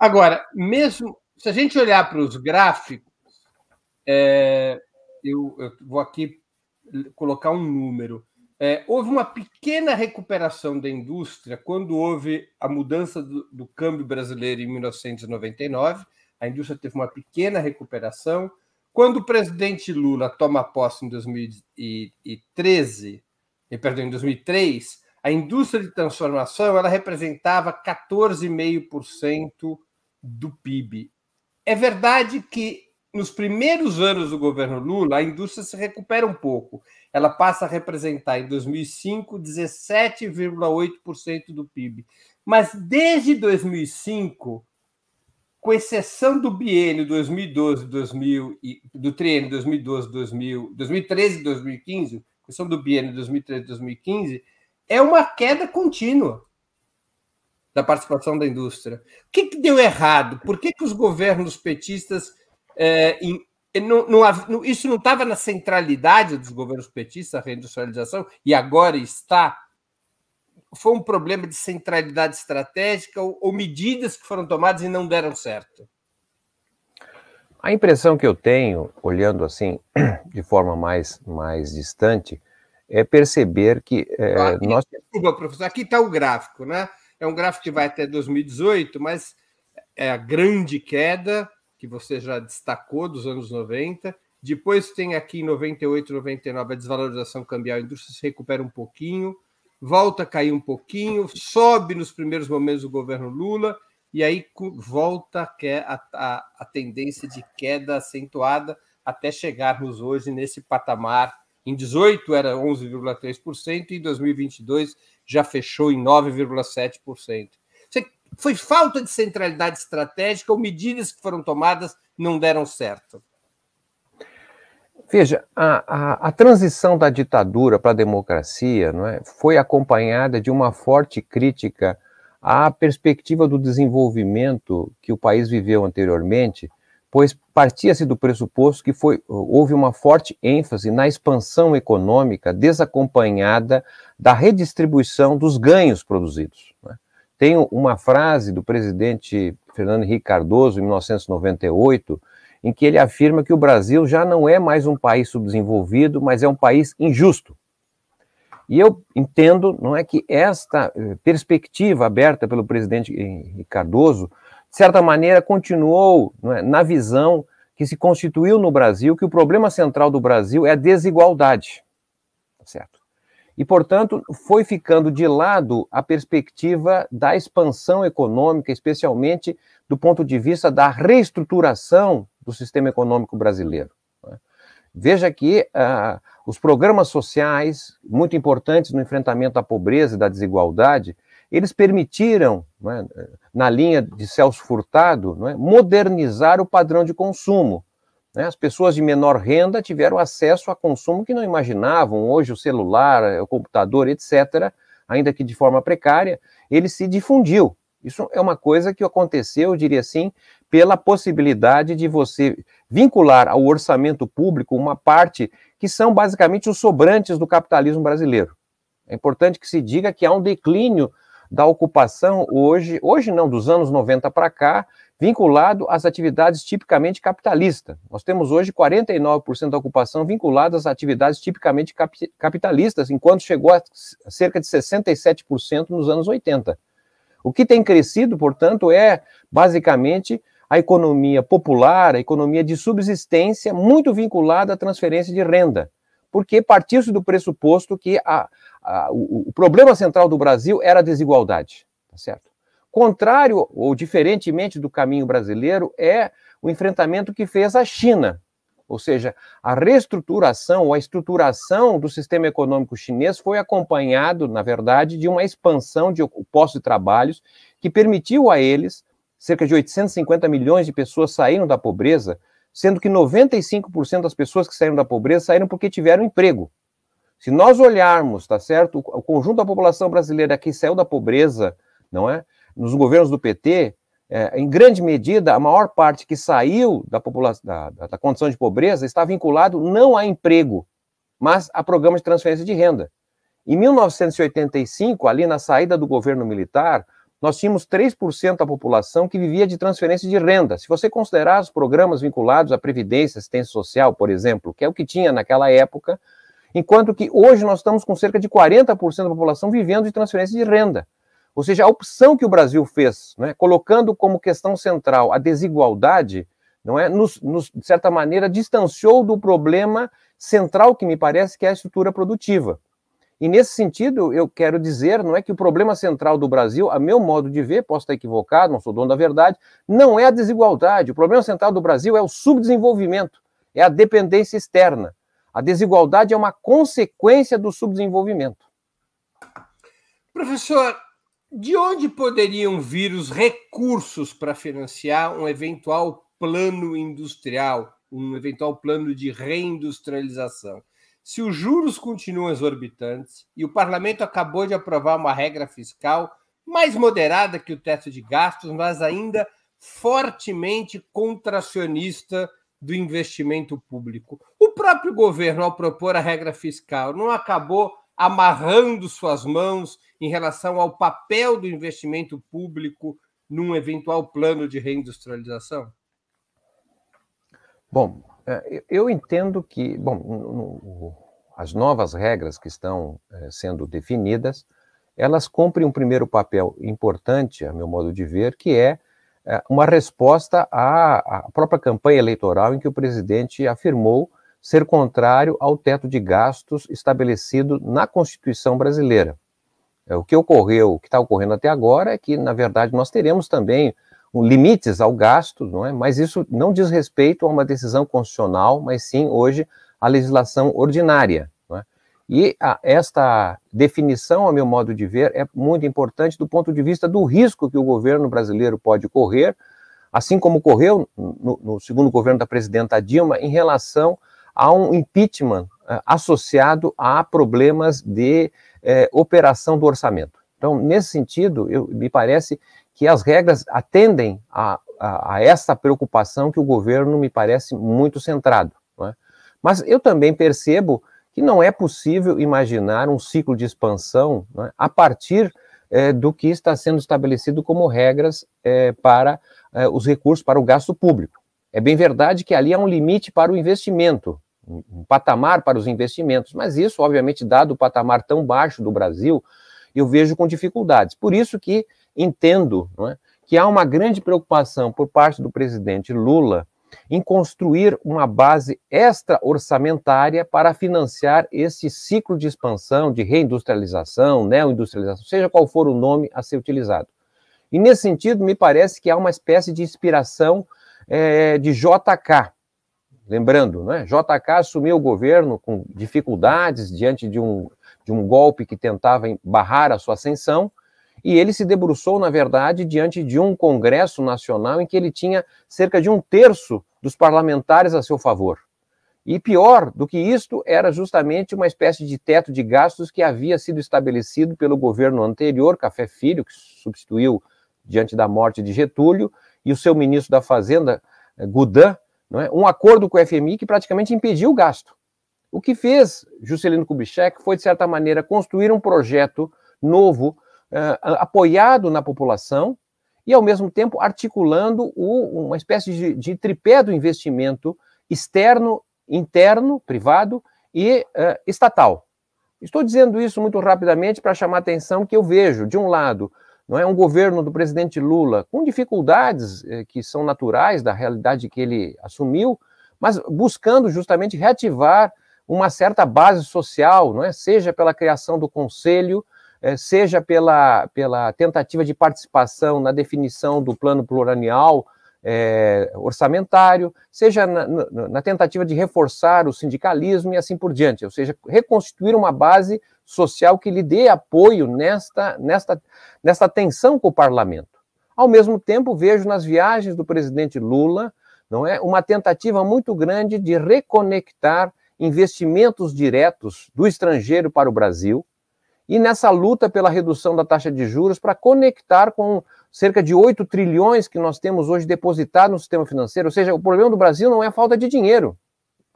Agora, mesmo se a gente olhar para os gráficos, eu vou aqui colocar um número. Houve uma pequena recuperação da indústria quando houve a mudança do câmbio brasileiro em 1999. A indústria teve uma pequena recuperação. Quando o presidente Lula toma posse em 2003, a indústria de transformação ela representava 14,5% do PIB. É verdade que nos primeiros anos do governo Lula, a indústria se recupera um pouco. Ela passa a representar, em 2005, 17,8% do PIB. Mas desde 2005, com exceção do biênio 2013-2015, com exceção do biênio 2013-2015, é uma queda contínua da participação da indústria. O que deu errado? Por que os governos petistas... isso não estava na centralidade dos governos petistas, a reindustrialização, e agora está? Foi um problema de centralidade estratégica ou medidas que foram tomadas e não deram certo? A impressão que eu tenho, olhando assim de forma mais distante, é perceber que... Desculpa, professor, aqui está o gráfico, né? É um gráfico que vai até 2018, mas é a grande queda que você já destacou, dos anos 90. Depois tem aqui em 98, 99, a desvalorização cambial. A indústria se recupera um pouquinho, volta a cair um pouquinho, sobe nos primeiros momentos do governo Lula, e aí volta a tendência de queda acentuada até chegarmos hoje nesse patamar. Em 2018 era 11,3% e em 2022 já fechou em 9,7%. Foi falta de centralidade estratégica ou medidas que foram tomadas não deram certo? Veja, a transição da ditadura para a democracia, não é, foi acompanhada de uma forte crítica à perspectiva do desenvolvimento que o país viveu anteriormente, pois partia-se do pressuposto que houve uma forte ênfase na expansão econômica desacompanhada da redistribuição dos ganhos produzidos, não é? Tem uma frase do presidente Fernando Henrique Cardoso, em 1998, em que ele afirma que o Brasil já não é mais um país subdesenvolvido, mas é um país injusto. E eu entendo, não é, que esta perspectiva aberta pelo presidente Henrique Cardoso, de certa maneira, continuou, não é, na visão que se constituiu no Brasil, que o problema central do Brasil é a desigualdade, certo? E, portanto, foi ficando de lado a perspectiva da expansão econômica, especialmente do ponto de vista da reestruturação do sistema econômico brasileiro. Veja que os programas sociais, muito importantes no enfrentamento à pobreza e da desigualdade, eles permitiram, né, na linha de Celso Furtado, né, modernizar o padrão de consumo. As pessoas de menor renda tiveram acesso a consumo que não imaginavam. Hoje o celular, o computador, etc., ainda que de forma precária, ele se difundiu. Isso é uma coisa que aconteceu, eu diria assim, pela possibilidade de você vincular ao orçamento público uma parte que são basicamente os sobrantes do capitalismo brasileiro. É importante que se diga que há um declínio da ocupação hoje não, dos anos 90 para cá, vinculado às atividades tipicamente capitalistas. Nós temos hoje 49% da ocupação vinculada às atividades tipicamente capitalistas, enquanto chegou a cerca de 67% nos anos 80. O que tem crescido, portanto, é basicamente a economia popular, a economia de subsistência, muito vinculada à transferência de renda, porque partiu-se do pressuposto que o problema central do Brasil era a desigualdade, tá certo? Contrário ou diferentemente do caminho brasileiro é o enfrentamento que fez a China, ou seja, a reestruturação ou a estruturação do sistema econômico chinês foi acompanhado, na verdade, de uma expansão de postos de trabalhos que permitiu a eles, cerca de 850 milhões de pessoas saíram da pobreza, sendo que 95% das pessoas que saíram da pobreza saíram porque tiveram emprego. Se nós olharmos, tá certo, o conjunto da população brasileira que saiu da pobreza, não é? Nos governos do PT, em grande medida, a maior parte que saiu da condição de pobreza está vinculado não a emprego, mas a programa de transferência de renda. Em 1985, ali na saída do governo militar, nós tínhamos 3% da população que vivia de transferência de renda. Se você considerar os programas vinculados à Previdência, Assistência Social, por exemplo, que é o que tinha naquela época, enquanto que hoje nós estamos com cerca de 40% da população vivendo de transferência de renda. Ou seja, a opção que o Brasil fez, né, colocando como questão central a desigualdade, não é, nos, de certa maneira, distanciou do problema central que me parece que é a estrutura produtiva. E nesse sentido, eu quero dizer, não é que o problema central do Brasil, a meu modo de ver, posso estar equivocado, não sou dono da verdade, não é a desigualdade. O problema central do Brasil é o subdesenvolvimento, é a dependência externa. A desigualdade é uma consequência do subdesenvolvimento. Professor, de onde poderiam vir os recursos para financiar um eventual plano industrial, um eventual plano de reindustrialização? Se os juros continuam exorbitantes e o parlamento acabou de aprovar uma regra fiscal mais moderada que o teto de gastos, mas ainda fortemente contracionista do investimento público. O próprio governo, ao propor a regra fiscal, não acabou amarrando suas mãos em relação ao papel do investimento público num eventual plano de reindustrialização? Bom, eu entendo que, bom, as novas regras que estão sendo definidas, elas cumprem um primeiro papel importante, a meu modo de ver, que é uma resposta à própria campanha eleitoral em que o presidente afirmou ser contrário ao teto de gastos estabelecido na Constituição brasileira. O que ocorreu, o que está ocorrendo até agora é que, na verdade, nós teremos também limites ao gasto, não é? Mas isso não diz respeito a uma decisão constitucional, mas sim, hoje, à legislação ordinária. Não é? E esta definição, a meu modo de ver, é muito importante do ponto de vista do risco que o governo brasileiro pode correr, assim como correu no segundo governo da presidenta Dilma, em relação a um impeachment associado a problemas de operação do orçamento. Então, nesse sentido, me parece que as regras atendem a essa preocupação que o governo me parece muito centrado. Não é? Mas eu também percebo que não é possível imaginar um ciclo de expansão, não é, a partir do que está sendo estabelecido como regras para os recursos para o gasto público. É bem verdade que ali há um limite para o investimento, um patamar para os investimentos, mas isso, obviamente, dado o patamar tão baixo do Brasil, eu vejo com dificuldades. Por isso que entendo, não é, que há uma grande preocupação por parte do presidente Lula em construir uma base extra-orçamentária para financiar esse ciclo de expansão, de reindustrialização, neoindustrialização, seja qual for o nome a ser utilizado. E nesse sentido, me parece que há uma espécie de inspiração de JK. Lembrando, né, JK assumiu o governo com dificuldades diante de um golpe que tentava barrar a sua ascensão, e ele se debruçou, na verdade, diante de um Congresso Nacional em que ele tinha cerca de 1/3 dos parlamentares a seu favor. E pior do que isto era justamente uma espécie de teto de gastos que havia sido estabelecido pelo governo anterior, Café Filho, que substituiu diante da morte de Getúlio, e o seu ministro da Fazenda, Gudin, não é, um acordo com o FMI que praticamente impediu o gasto. O que fez Juscelino Kubitschek foi, de certa maneira, construir um projeto novo, apoiado na população e, ao mesmo tempo, articulando uma espécie de tripé do investimento externo, interno, privado e estatal. Estou dizendo isso muito rapidamente para chamar a atenção que eu vejo, de um lado, não é, um governo do presidente Lula com dificuldades que são naturais da realidade que ele assumiu, mas buscando justamente reativar uma certa base social, não é, seja pela criação do conselho, seja pela tentativa de participação na definição do plano plurianual orçamentário, seja na tentativa de reforçar o sindicalismo e assim por diante, ou seja, reconstituir uma base social que lhe dê apoio nesta tensão com o parlamento. Ao mesmo tempo, vejo nas viagens do presidente Lula, não é, uma tentativa muito grande de reconectar investimentos diretos do estrangeiro para o Brasil, e nessa luta pela redução da taxa de juros para conectar com cerca de 8 trilhões que nós temos hoje depositado no sistema financeiro. Ou seja, o problema do Brasil não é a falta de dinheiro.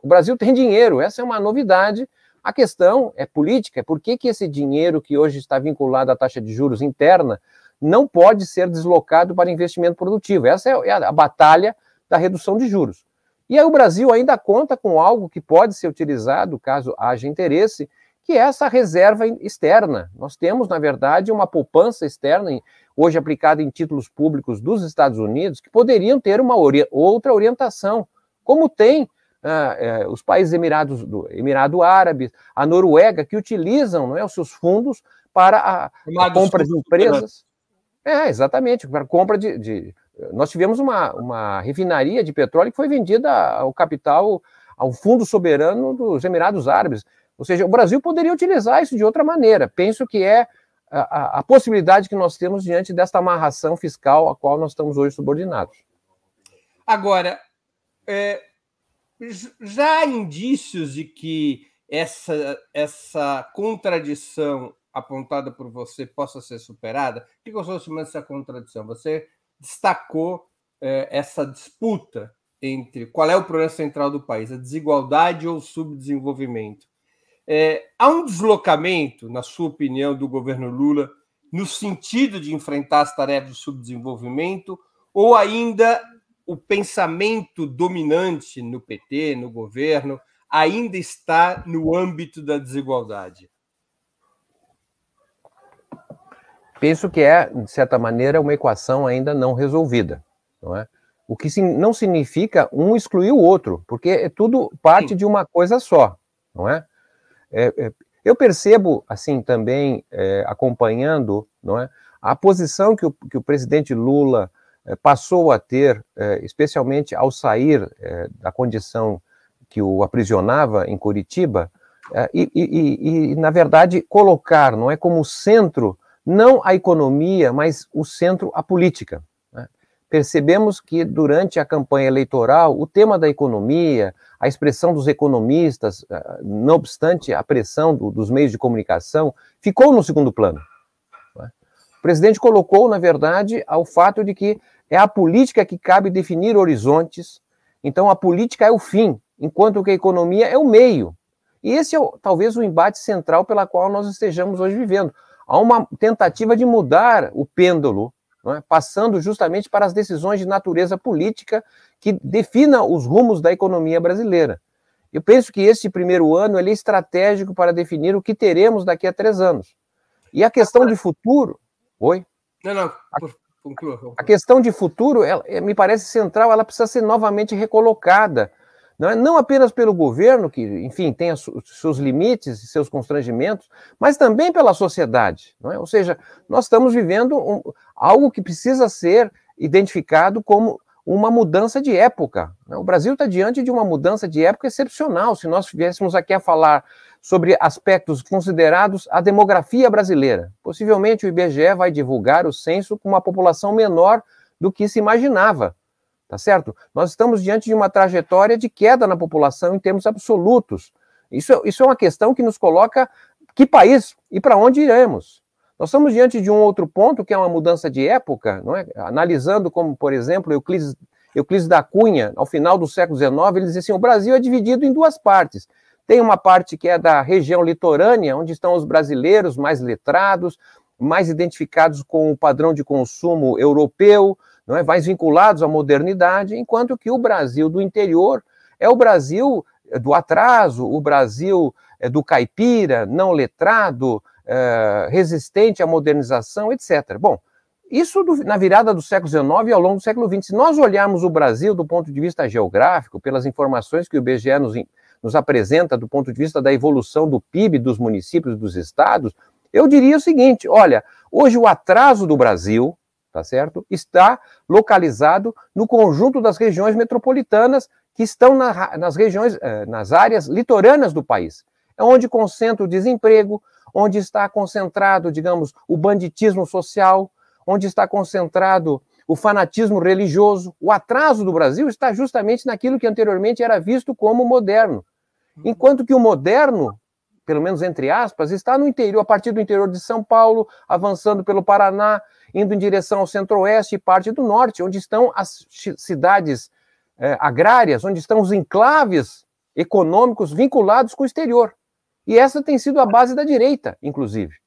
O Brasil tem dinheiro, essa é uma novidade. A questão é política, por que esse dinheiro que hoje está vinculado à taxa de juros interna não pode ser deslocado para investimento produtivo. Essa é a batalha da redução de juros. E aí o Brasil ainda conta com algo que pode ser utilizado, caso haja interesse, que é essa reserva externa. Nós temos, na verdade, uma poupança externa, hoje aplicada em títulos públicos dos Estados Unidos, que poderiam ter uma outra orientação, como tem os países Emirados do Emirado Árabe, a Noruega, que utilizam, não é, os seus fundos para a compra de empresas. É, exatamente, para compra de... Nós tivemos uma refinaria de petróleo que foi vendida ao capital, ao fundo soberano dos Emirados Árabes. Ou seja, o Brasil poderia utilizar isso de outra maneira. Penso que é a possibilidade que nós temos diante desta amarração fiscal a qual nós estamos hoje subordinados. Agora, já há indícios de que essa contradição apontada por você possa ser superada? O que você chama dessa contradição? Você destacou essa disputa entre qual é o problema central do país, a desigualdade ou o subdesenvolvimento. Há um deslocamento, na sua opinião, do governo Lula no sentido de enfrentar as tarefas do subdesenvolvimento, ou ainda o pensamento dominante no PT, no governo, ainda está no âmbito da desigualdade? Penso que é, de certa maneira, uma equação ainda não resolvida, não é? O que não significa um excluir o outro, porque é tudo parte de uma coisa só, não é? Eu percebo, assim, também, acompanhando, não é, a posição que o presidente Lula passou a ter, especialmente ao sair da condição que o aprisionava em Curitiba, e, na verdade, colocar, não é, como centro, não a economia, mas o centro, a política. Né? Percebemos que, durante a campanha eleitoral, o tema da economia, a expressão dos economistas, não obstante a pressão dos meios de comunicação, ficou no segundo plano. Né? O presidente colocou, na verdade, ao fato de que é a política que cabe definir horizontes, então a política é o fim, enquanto que a economia é o meio. E esse é, talvez, o embate central pela qual nós estejamos hoje vivendo. Há uma tentativa de mudar o pêndulo, não é? Passando justamente para as decisões de natureza política que defina os rumos da economia brasileira. Eu penso que esse primeiro ano ele é estratégico para definir o que teremos daqui a 3 anos. E a questão de futuro... Oi? Não, conclua. A questão de futuro, ela, me parece central, ela precisa ser novamente recolocada. Não apenas pelo governo, que, enfim, tem seus limites e seus constrangimentos, mas também pela sociedade. Não é? Ou seja, nós estamos vivendo algo que precisa ser identificado como uma mudança de época. Né? O Brasil está diante de uma mudança de época excepcional. Se nós viéssemos aqui a falar sobre aspectos considerados a demografia brasileira, possivelmente o IBGE vai divulgar o censo com uma população menor do que se imaginava. Tá certo? Nós estamos diante de uma trajetória de queda na população em termos absolutos. Isso é uma questão que nos coloca que país e para onde iremos. Nós estamos diante de um outro ponto, que é uma mudança de época, não é? Analisando como, por exemplo, Euclides da Cunha, ao final do século XIX, ele dizia assim: o Brasil é dividido em 2 partes. Tem uma parte que é da região litorânea, onde estão os brasileiros mais letrados, mais identificados com o padrão de consumo europeu, não é, mais vinculados à modernidade, enquanto que o Brasil do interior é o Brasil do atraso, o Brasil do caipira, não letrado, resistente à modernização, etc. Bom, isso na virada do século XIX e ao longo do século XX. Se nós olharmos o Brasil do ponto de vista geográfico, pelas informações que o IBGE nos apresenta do ponto de vista da evolução do PIB dos municípios, dos estados, eu diria o seguinte: olha, hoje o atraso do Brasil, tá certo, está localizado no conjunto das regiões metropolitanas que estão nas áreas litorâneas do país. É onde concentra o desemprego, onde está concentrado, digamos, o banditismo social, onde está concentrado o fanatismo religioso. O atraso do Brasil está justamente naquilo que anteriormente era visto como moderno. Enquanto que o moderno, pelo menos entre aspas, está no interior, a partir do interior de São Paulo, avançando pelo Paraná, indo em direção ao centro-oeste e parte do norte, onde estão as cidades agrárias, onde estão os enclaves econômicos vinculados com o exterior. E essa tem sido a base da direita, inclusive.